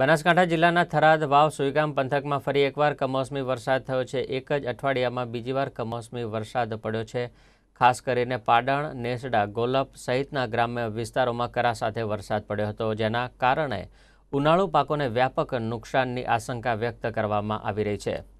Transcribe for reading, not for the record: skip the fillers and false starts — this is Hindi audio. बनासकांठा जिल्लाना थराद वाव सुईगाम पंथकमां फरी एकवार कमोसमी वरसाद थयो छे। एक ज अठवाडियामां बीजीवार कमोसमी वरसाद पड्यो छे। खास करीने पाडण, नेसडा, गोलप सहितना ग्राम्य विस्तारोमां करा साथे वरसाद पड्यो हतो, जेना कारणे उनाळु पाकोने व्यापक नुकसाननी आशंका व्यक्त करवामां आवी रही छे।